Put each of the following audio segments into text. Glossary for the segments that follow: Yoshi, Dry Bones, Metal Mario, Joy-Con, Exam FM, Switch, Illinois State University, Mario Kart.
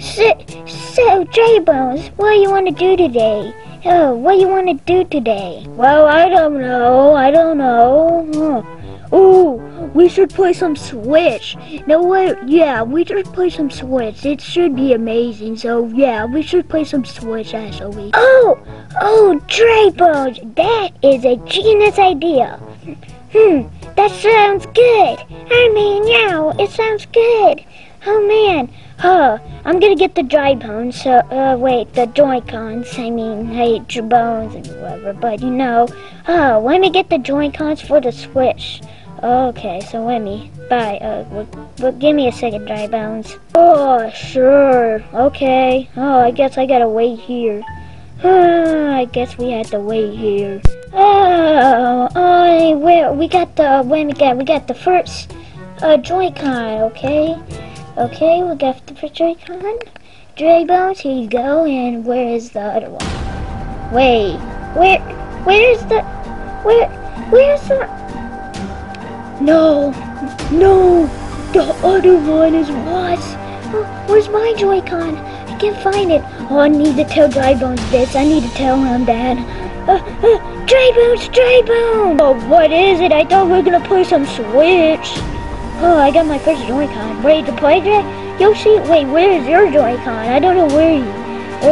So Dry Bones, what do you want to do today? Well, I don't know. Oh, we should play some Switch. No way, yeah, we should play some Switch. It should be amazing. So yeah, we should play some Switch actually. Oh, Dry Bones, that is a genius idea. That sounds good. I mean, yeah, it sounds good. Oh man, I'm gonna get the Dry Bones, so, the Joy-Cons, Bones and whatever, but you know, let me get the Joy-Cons for the Switch. Okay, so let me, bye, give me a second, Dry Bones. Oh, sure, okay, I guess I gotta wait here. I guess we had to wait here. We got the first, Joy-Con, okay? Okay, we got the first Joy-Con. Dry Bones, here you go. And where is the other one? Wait, where's the? No, the other one is what? Where's my Joy-Con? I can't find it. Oh, I need to tell Dry Bones this. I need to tell him that. Dry Bones. Oh, what is it? I thought we were gonna play some Switch. Oh, I got my first Joy-Con. Ready to play, Yoshi? Wait, where is your Joy-Con? I don't know where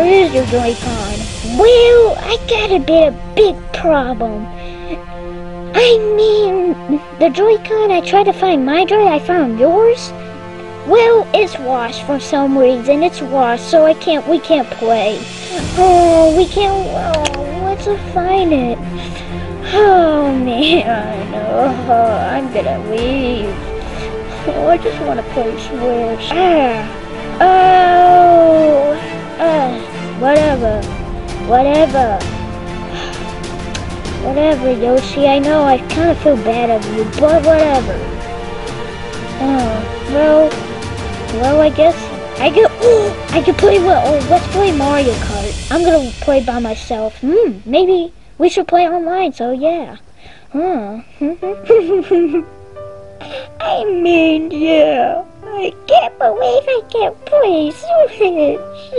is your Joy-Con? Well, I got a big problem. I mean, the Joy-Con, I tried to find my Joy, I found yours. Well, it's washed for some reason. It's washed, so we can't play. Let's find it. Oh, man, I'm gonna leave. Oh, I just want to play Switch. Whatever, Yoshi, I know I kind of feel bad of you, but whatever. I guess I could play let's play Mario Kart. I'm gonna play by myself. Maybe we should play online, so yeah. I mean, yeah, I can't believe I can play Switch.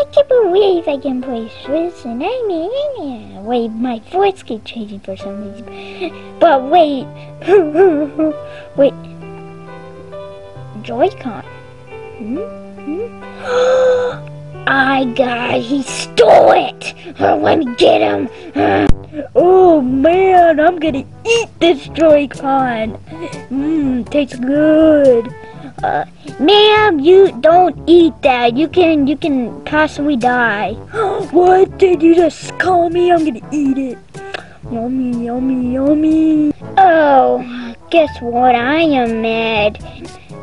I can't believe I can play Switch, and I mean, wait, my voice keeps changing for some reason. But wait, Joy-Con. He stole it. Let me get him. Oh man, I'm gonna eat this Joy-Con. Tastes good. Ma'am, you don't eat that. You can possibly die. What did you just call me? I'm gonna eat it. Yummy. Oh, guess what? I am mad.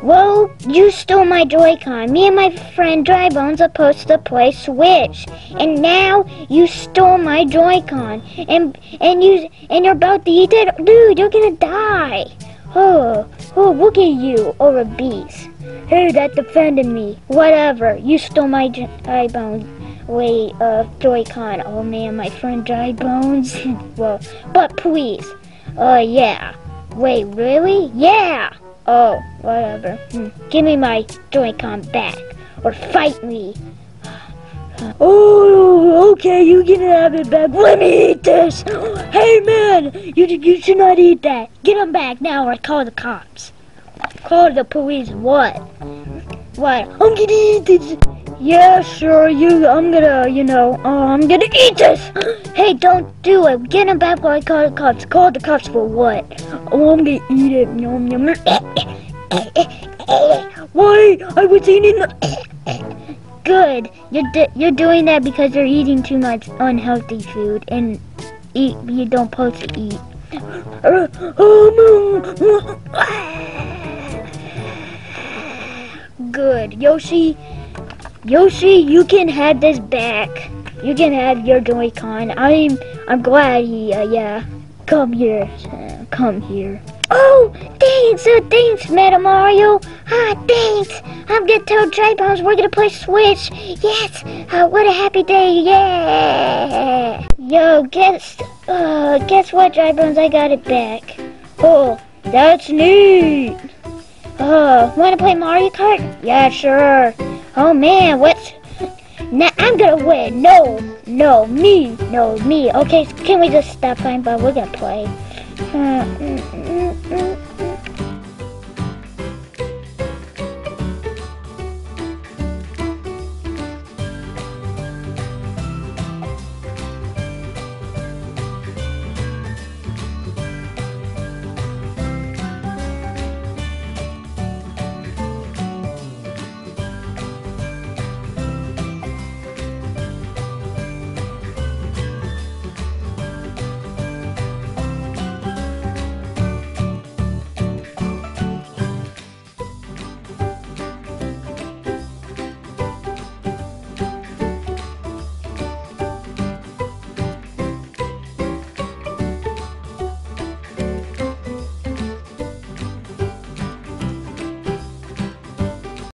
Well, you stole my Joy-Con. Me and my friend Dry Bones are supposed to play Switch, and now you stole my Joy-Con, and you're about to eat it, dude. You're gonna die. Oh, look at you, or a beast. Hey, that defended me. Whatever. You stole my Dry Bones. Wait, Joy-Con. Oh man, my friend Dry Bones. Well, but please. Yeah. Wait, really? Yeah. Oh, whatever. Give me my Joy-Con back, or fight me. Oh, okay, you can have it back. Let me eat this. Hey, man, you should not eat that. Get him back now, or I call the cops. Call the police. What? I'm gonna eat this. Yeah, sure. I'm gonna eat this. Hey, don't do it. Get him back while I call the cops. Call the cops for what? Oh, I'm gonna eat it. Yum, yum. Why? I was eating. Good. You're doing that because you're eating too much unhealthy food and you don't supposed to eat. Good, Yoshi. Yoshi, you can have this back. You can have your Joy-Con. I'm glad he, come here. Oh, thanks, Metal Mario. Thanks. I'm gonna tell Dry Bones we're gonna play Switch. Yes, what a happy day, yeah. Yo, guess what, Dry Bones, I got it back. Oh, that's neat. Wanna play Mario Kart? Yeah, sure. Oh man, what's... Now I'm gonna win. No, me. Okay, can we just stop playing, but we're gonna play.